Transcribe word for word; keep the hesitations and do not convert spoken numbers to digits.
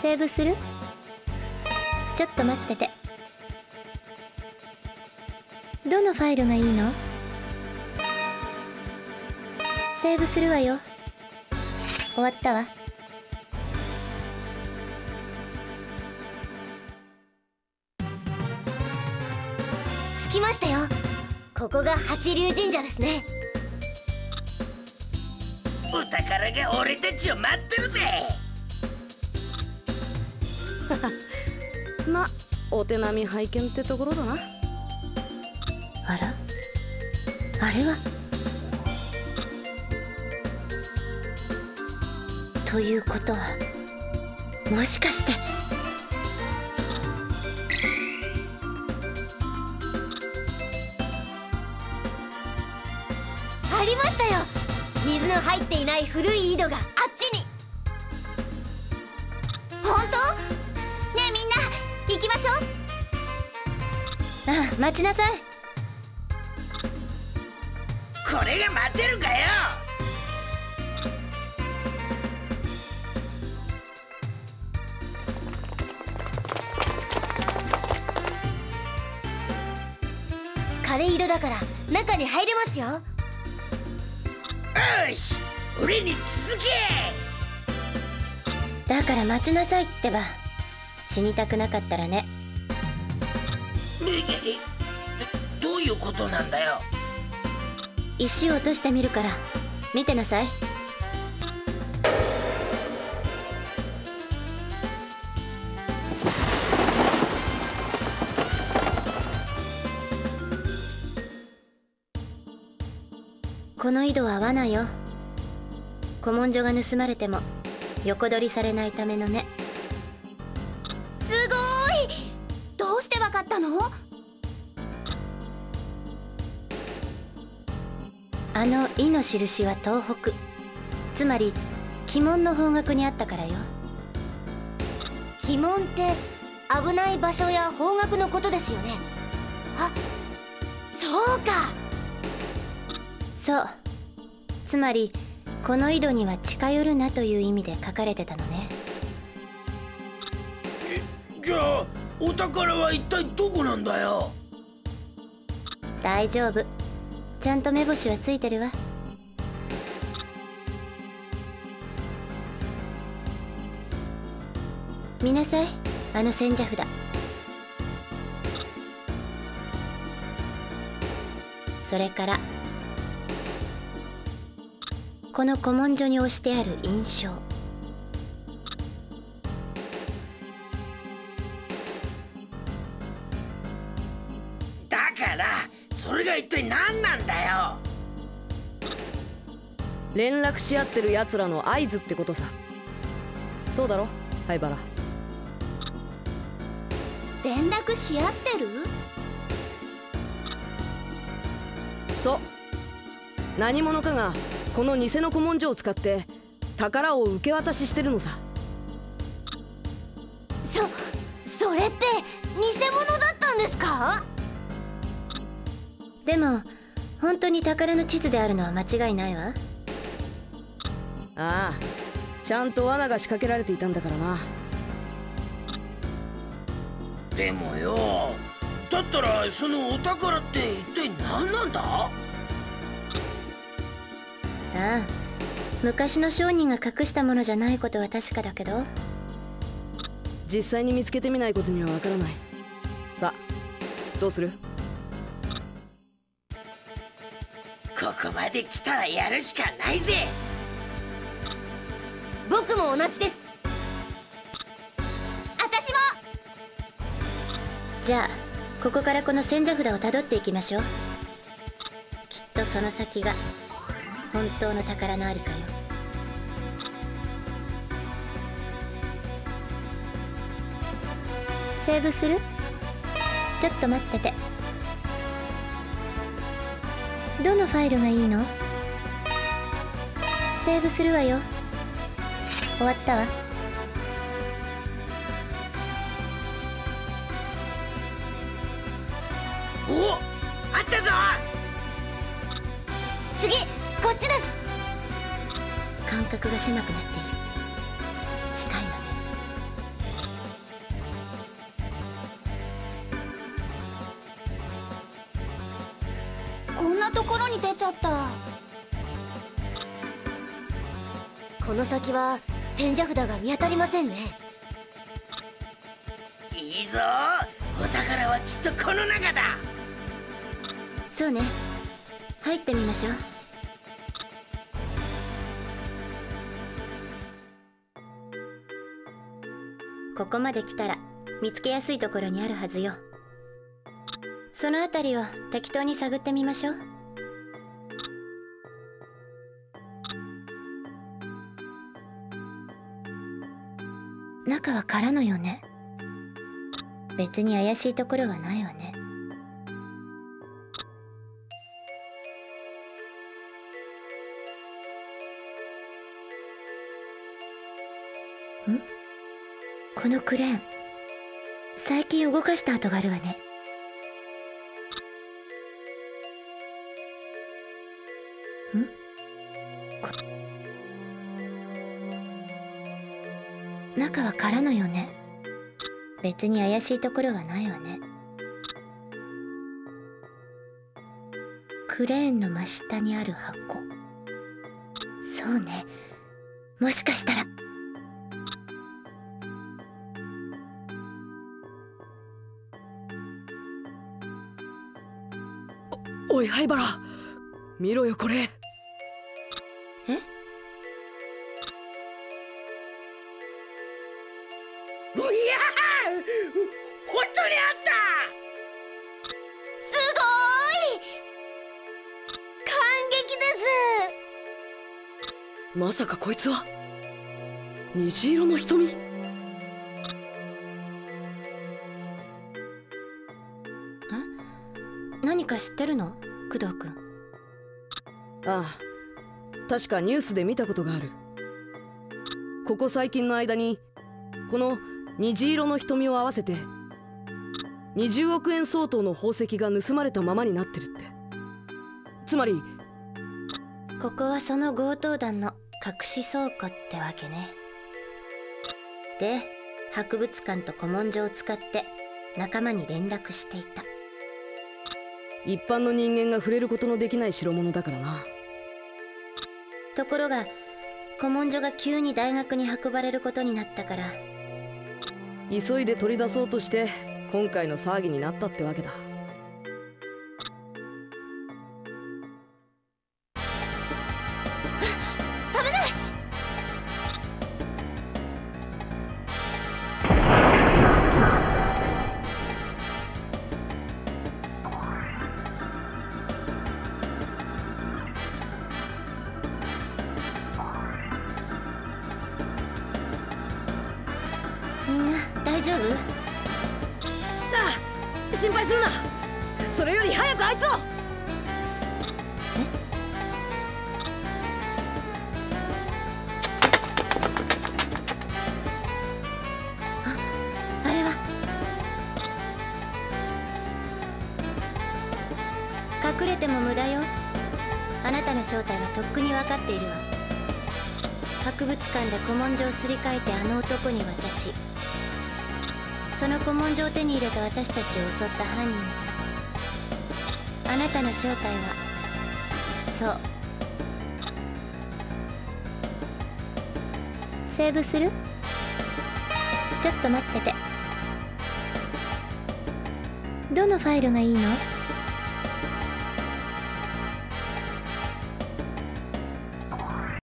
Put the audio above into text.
セーブする？ちょっと待ってて。どのファイルがいいの？セーブするわよ。終わったわ。着きましたよ。ここが八龍神社ですね。お宝が俺たちを待ってるぜ。まあお手並み拝見ってところだな。あら、あれはということは、もしかしてありましたよ。水の入っていない古い井戸があっちに。本当？ねえみんな、行きましょう。ああ、待ちなさい。これが待ってるかよ。枯れ井戸だから中に入れますよ。よし、俺に続け。だから待ちなさいってば。死にたくなかったらね。ええ、どういうことなんだよ。石を落としてみるから見てなさい。この井戸は罠よ。古文書が盗まれても横取りされないためのね。すごーい。どうしてわかったの？あの「い」の印は東北、つまり鬼門の方角にあったからよ。鬼門って危ない場所や方角のことですよね。あ、そうか。そう、つまりこの井戸には近寄るなという意味で書かれてたのね。じ, じゃあお宝は一体どこなんだよ。大丈夫、ちゃんと目星はついてるわ。見なさい、あの千社札。それからこの古文書に押してある印象。だからそれが一体何なんだよ。連絡し合ってるやつらの合図ってことさ。そうだろ、灰原。連絡し合ってる？そう、何者かがこの偽の古文書を使って宝を受け渡ししてるのさ。そそれって偽物だったんですか？でも本当に宝の地図であるのは間違いないわ。ああ、ちゃんと罠が仕掛けられていたんだからな。でもよ、だったらそのお宝って一体何なんだ？さあ、昔の商人が隠したものじゃないことは確かだけど、実際に見つけてみないことにはわからない。さあ、どうする？ここまで来たらやるしかないぜ。僕も同じです。私も。じゃあここからこの千社札をたどっていきましょう。きっとその先が本当の宝のありかよ。セーブする？ちょっと待ってて。どのファイルがいいの？セーブするわよ。終わったわ。お、あったぞ。次、こっちです。間隔が狭くなっている。近いわね。出ちゃった。この先は千社札が見当たりませんね。いいぞ、お宝はきっとこの中だ。そうね、入ってみましょう。ここまで来たら見つけやすいところにあるはずよ。そのあたりを適当に探ってみましょう。中は空のよね。別に怪しいところはないわね。ん？このクレーン、最近動かした跡があるわね。ん？こ中は空のよね。別に怪しいところはないわね。クレーンの真下にある箱。そうね、もしかしたら。お、おい灰原、見ろよこれ。え？まさかこいつは虹色の瞳？え？何か知ってるの？工藤君。ああ、確かニュースで見たことがある。ここ最近の間にこの虹色の瞳を合わせてにじゅうおくえん相当の宝石が盗まれたままになってるって。つまりここはその強盗団の隠し倉庫ってわけね。で、博物館と古文書を使って仲間に連絡していた。一般の人間が触れることのできない代物だからな。ところが古文書が急に大学に運ばれることになったから、急いで取り出そうとして今回の騒ぎになったってわけだ。みんな大丈夫？ああ、心配するな。それより早くあいつを。あ、あれは隠れても無駄よ。あなたの正体はとっくに分かっているわ。博物館で古文書をすり替えてあの男に渡し、その古文書を手に入れた私たちを襲った犯人。あなたの正体はそう。セーブする？ちょっと待ってて。どのファイルがいいの？